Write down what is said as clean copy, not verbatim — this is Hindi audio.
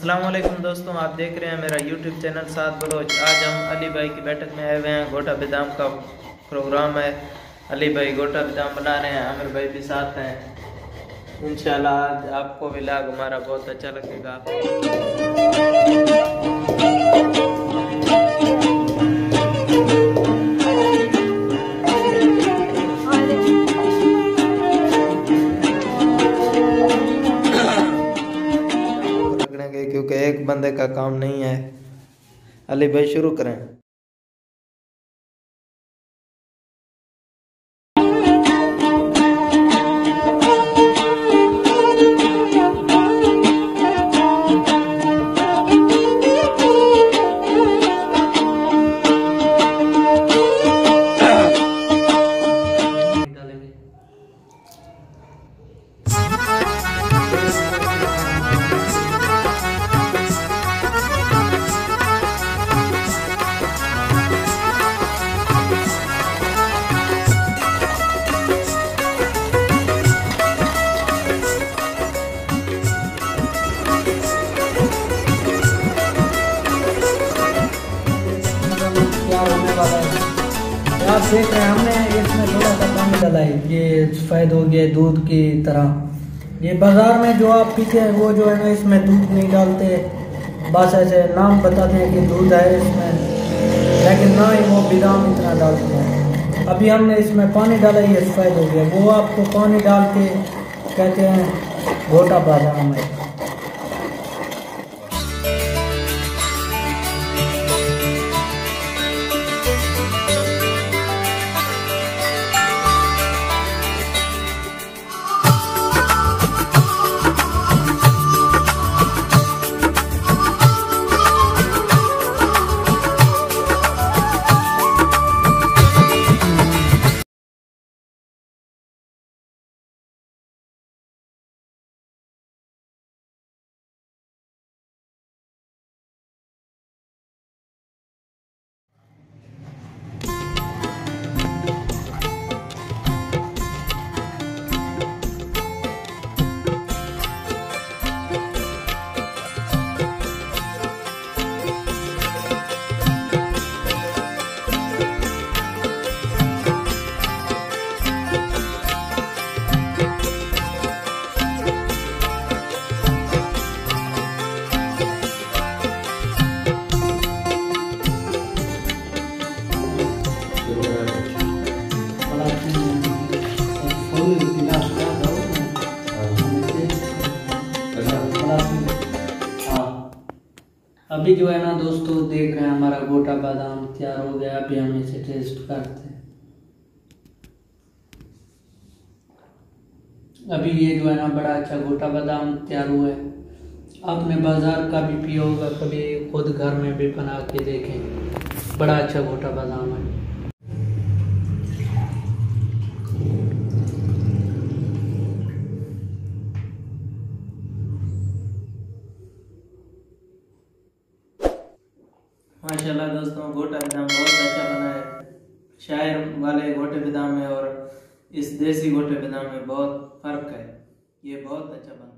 अस्सलामुअलैकुम दोस्तों, आप देख रहे हैं मेरा YouTube चैनल साथ बलोच। आज हम अली भाई की बैठक में आए हुए हैं। गोटा बादाम का प्रोग्राम है, अली भाई गोटा बादाम बना रहे हैं, आमिर भाई भी साथ हैं। इंशाल्लाह आज आपको व्लॉग हमारा बहुत अच्छा लगेगा। क्योंकि एक बंदे का काम नहीं है। अली भाई शुरू करें। आप देख रहे हैं हमने इसमें थोड़ा सा पानी डाला है, ये सफ़ेद हो गया दूध की तरह। ये बाज़ार में जो आप पीते हैं वो जो है ना, इसमें दूध नहीं डालते, बस ऐसे नाम बताते हैं कि दूध है इसमें, लेकिन ना ही वो बादाम इतना डालते हैं। अभी हमने इसमें पानी डाला, ये सफ़ेद हो गया, वो आपको पानी डाल के कहते हैं गोटा बादाम है। अभी जो है ना दोस्तों, देख रहे हैं हमारा गोटा बादाम तैयार हो गया। अभी हम इसे टेस्ट करते हैं। अभी ये जो है ना बड़ा अच्छा गोटा बादाम तैयार हुआ है। आपने बाजार का भी पिया होगा, कभी खुद घर में भी बना के देखें, बड़ा अच्छा गोटा बादाम है। माशाल्लाह दोस्तों, गोटा बादाम बहुत अच्छा बना है। शायर वाले गोटे बादाम में और इस देसी गोटे बादाम में बहुत फ़र्क है। ये बहुत अच्छा बना है।